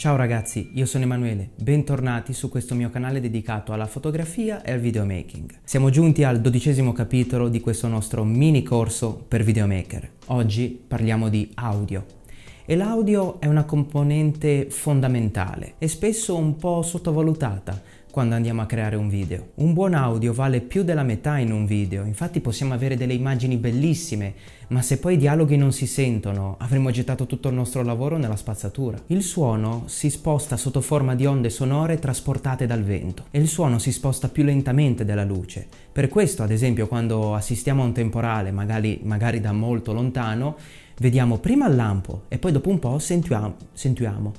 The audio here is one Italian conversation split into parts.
Ciao ragazzi, io sono Emanuele, bentornati su questo mio canale dedicato alla fotografia e al videomaking. Siamo giunti al 12° capitolo di questo nostro mini corso per videomaker. Oggi parliamo di audio. E l'audio è una componente fondamentale e spesso un po' sottovalutata quando andiamo a creare un video. Un buon audio vale più della metà in un video, infatti possiamo avere delle immagini bellissime, ma se poi i dialoghi non si sentono, avremo gettato tutto il nostro lavoro nella spazzatura. Il suono si sposta sotto forma di onde sonore trasportate dal vento e il suono si sposta più lentamente della luce. Per questo, ad esempio, quando assistiamo a un temporale, magari da molto lontano, vediamo prima il lampo e poi dopo un po' sentiamo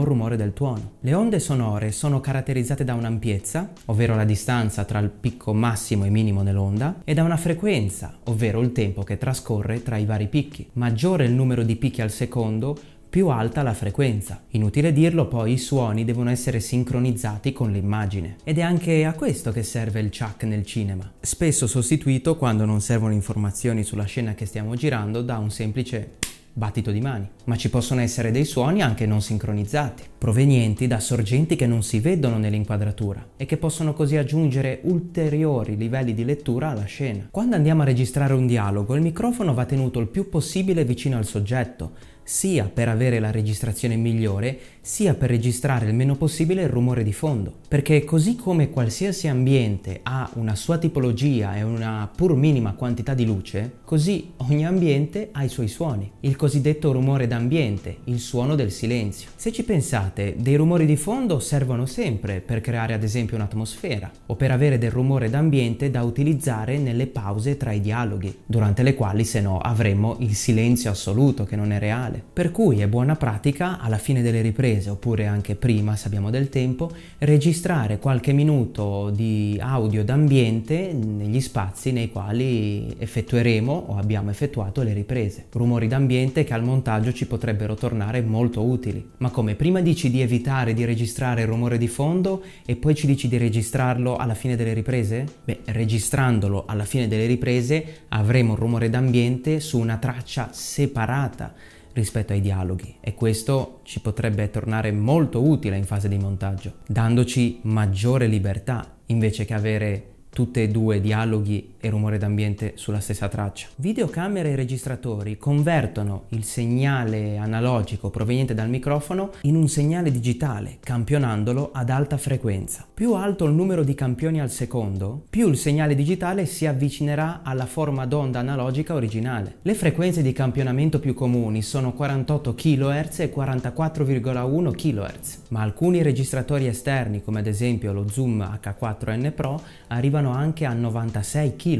il rumore del tuono. Le onde sonore sono caratterizzate da un'ampiezza, ovvero la distanza tra il picco massimo e minimo nell'onda, e da una frequenza, ovvero il tempo che trascorre tra i vari picchi. Maggiore il numero di picchi al secondo, più alta la frequenza. Inutile dirlo, poi i suoni devono essere sincronizzati con l'immagine. Ed è anche a questo che serve il chuck nel cinema, spesso sostituito, quando non servono informazioni sulla scena che stiamo girando, da un semplice battito di mani. Ma ci possono essere dei suoni anche non sincronizzati, provenienti da sorgenti che non si vedono nell'inquadratura e che possono così aggiungere ulteriori livelli di lettura alla scena. Quando andiamo a registrare un dialogo, il microfono va tenuto il più possibile vicino al soggetto, sia per avere la registrazione migliore, sia per registrare il meno possibile il rumore di fondo. Perché così come qualsiasi ambiente ha una sua tipologia e una pur minima quantità di luce, così ogni ambiente ha i suoi suoni. Il cosiddetto rumore d'ambiente, il suono del silenzio. Se ci pensate, dei rumori di fondo servono sempre per creare, ad esempio, un'atmosfera, o per avere del rumore d'ambiente da utilizzare nelle pause tra i dialoghi, durante le quali se no avremmo il silenzio assoluto che non è reale. Per cui è buona pratica, alla fine delle riprese oppure anche prima se abbiamo del tempo, registrare qualche minuto di audio d'ambiente negli spazi nei quali effettueremo o abbiamo effettuato le riprese. Rumori d'ambiente che al montaggio ci potrebbero tornare molto utili. Ma come, prima dici di evitare di registrare il rumore di fondo e poi ci dici di registrarlo alla fine delle riprese? Beh, registrandolo alla fine delle riprese avremo un rumore d'ambiente su una traccia separata rispetto ai dialoghi, e questo ci potrebbe tornare molto utile in fase di montaggio, dandoci maggiore libertà invece che avere tutte e due dialoghi e rumore d'ambiente sulla stessa traccia. Videocamere e registratori convertono il segnale analogico proveniente dal microfono in un segnale digitale, campionandolo ad alta frequenza. Più alto il numero di campioni al secondo, più il segnale digitale si avvicinerà alla forma d'onda analogica originale. Le frequenze di campionamento più comuni sono 48 kHz e 44,1 kHz, ma alcuni registratori esterni, come ad esempio lo Zoom H4n Pro, arrivano anche a 96 kHz.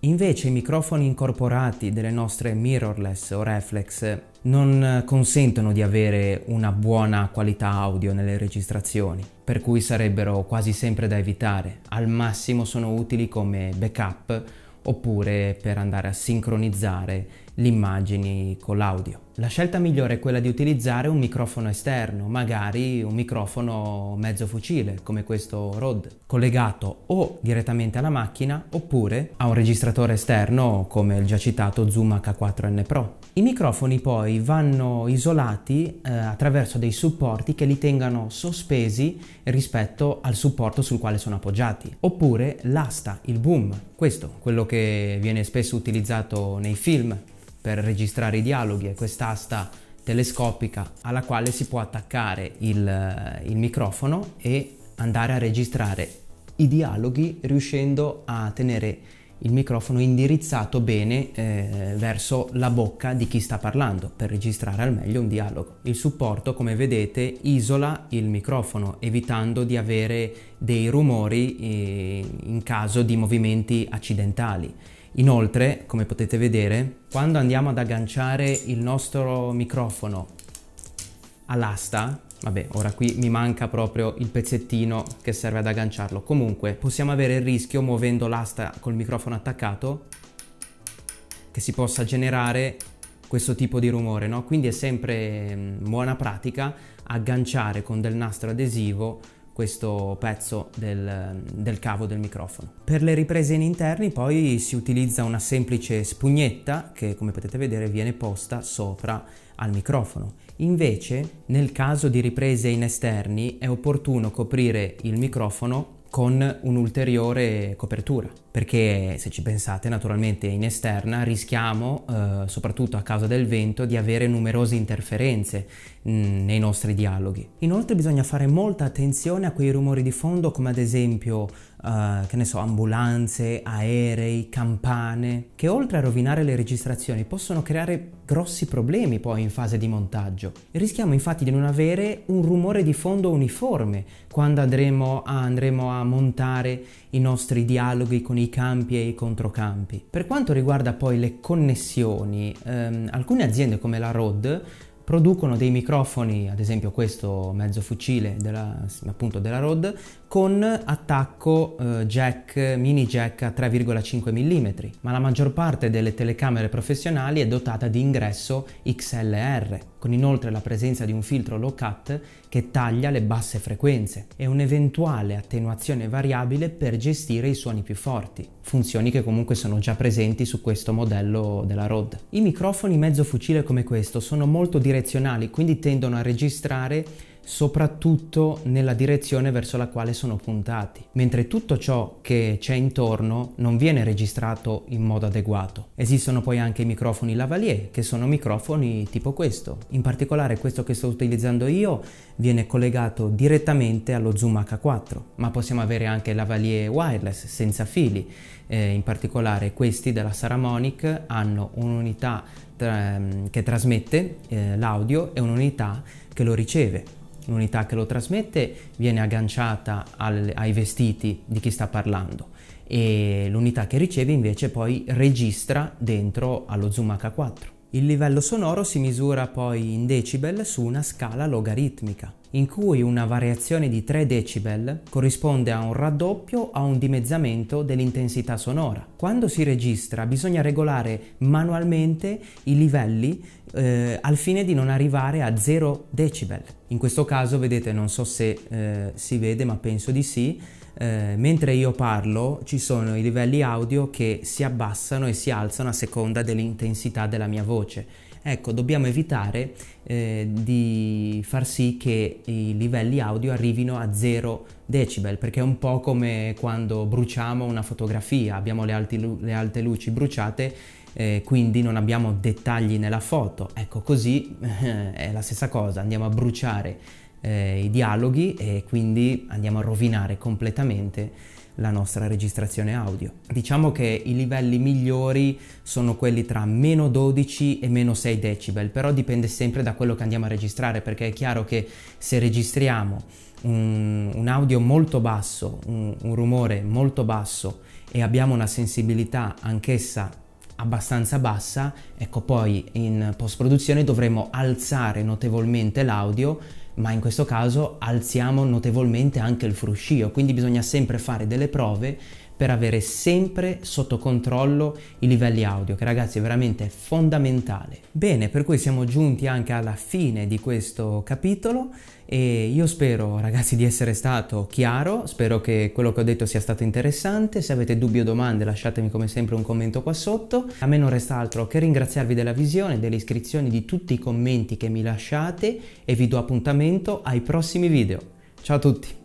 Invece i microfoni incorporati delle nostre mirrorless o reflex non consentono di avere una buona qualità audio nelle registrazioni, per cui sarebbero quasi sempre da evitare. Al massimo sono utili come backup oppure per andare a sincronizzare le immagini con l'audio. La scelta migliore è quella di utilizzare un microfono esterno, magari un microfono mezzo fucile come questo Rode, collegato o direttamente alla macchina oppure a un registratore esterno come il già citato Zoom H4n Pro. I microfoni poi vanno isolati attraverso dei supporti che li tengano sospesi rispetto al supporto sul quale sono appoggiati, oppure l'asta, il boom, questo, quello che viene spesso utilizzato nei film per registrare i dialoghi, è quest'asta telescopica alla quale si può attaccare il microfono e andare a registrare i dialoghi, riuscendo a tenere il microfono indirizzato bene verso la bocca di chi sta parlando, per registrare al meglio un dialogo. Il supporto, come vedete, isola il microfono, evitando di avere dei rumori in caso di movimenti accidentali. Inoltre, come potete vedere, quando andiamo ad agganciare il nostro microfono all'asta, vabbè, ora qui mi manca proprio il pezzettino che serve ad agganciarlo, comunque possiamo avere il rischio, muovendo l'asta col microfono attaccato, che si possa generare questo tipo di rumore, no? Quindi è sempre buona pratica agganciare con del nastro adesivo questo pezzo del cavo del microfono. Per le riprese in interni poi si utilizza una semplice spugnetta che, come potete vedere, viene posta sopra al microfono, Invece, nel caso di riprese in esterni, è opportuno coprire il microfono con un'ulteriore copertura, perché se ci pensate naturalmente in esterna rischiamo, soprattutto a causa del vento, di avere numerose interferenze nei nostri dialoghi. Inoltre bisogna fare molta attenzione a quei rumori di fondo come ad esempio che ne so, ambulanze, aerei, campane, che oltre a rovinare le registrazioni possono creare grossi problemi poi in fase di montaggio. Rischiamo infatti di non avere un rumore di fondo uniforme quando andremo a montare i nostri dialoghi con i campi e i controcampi. Per quanto riguarda poi le connessioni, alcune aziende come la Rode producono dei microfoni, ad esempio questo mezzo fucile della Rode, con attacco jack, mini jack a 3,5 mm, ma la maggior parte delle telecamere professionali è dotata di ingresso XLR, con inoltre la presenza di un filtro low cut che taglia le basse frequenze e un'eventuale attenuazione variabile per gestire i suoni più forti, funzioni che comunque sono già presenti su questo modello della Rode. I microfoni mezzo fucile come questo sono molto diretti, quindi tendono a registrare soprattutto nella direzione verso la quale sono puntati, mentre tutto ciò che c'è intorno non viene registrato in modo adeguato. Esistono poi anche i microfoni Lavalier, che sono microfoni tipo questo. In particolare questo che sto utilizzando io viene collegato direttamente allo Zoom H4, ma possiamo avere anche Lavalier wireless senza fili. In particolare questi della Saramonic hanno un'unità che trasmette l'audio e un'unità che lo riceve. L'unità che lo trasmette viene agganciata ai vestiti di chi sta parlando e l'unità che riceve invece poi registra dentro allo Zoom H4. Il livello sonoro si misura poi in decibel su una scala logaritmica, in cui una variazione di 3 decibel corrisponde a un raddoppio o a un dimezzamento dell'intensità sonora. Quando si registra bisogna regolare manualmente i livelli al fine di non arrivare a 0 decibel. In questo caso vedete, non so se si vede ma penso di sì, mentre io parlo ci sono i livelli audio che si abbassano e si alzano a seconda dell'intensità della mia voce. Ecco, dobbiamo evitare di far sì che i livelli audio arrivino a 0 decibel, perché è un po' come quando bruciamo una fotografia, abbiamo le alte luci bruciate, quindi non abbiamo dettagli nella foto. Ecco, così è la stessa cosa, andiamo a bruciare i dialoghi e quindi andiamo a rovinare completamente la nostra registrazione audio. Diciamo che i livelli migliori sono quelli tra meno 12 e meno 6 decibel, però dipende sempre da quello che andiamo a registrare, perché è chiaro che se registriamo un audio molto basso, un rumore molto basso e abbiamo una sensibilità anch'essa abbastanza bassa, ecco, poi in post-produzione dovremo alzare notevolmente l'audio, ma in questo caso alziamo notevolmente anche il fruscio, quindi bisogna sempre fare delle prove per avere sempre sotto controllo i livelli audio, che ragazzi è veramente fondamentale. Bene, per cui siamo giunti anche alla fine di questo capitolo e io spero ragazzi di essere stato chiaro, spero che quello che ho detto sia stato interessante. Se avete dubbi o domande lasciatemi come sempre un commento qua sotto. A me non resta altro che ringraziarvi della visione, delle iscrizioni, di tutti i commenti che mi lasciate e vi do appuntamento ai prossimi video. Ciao a tutti!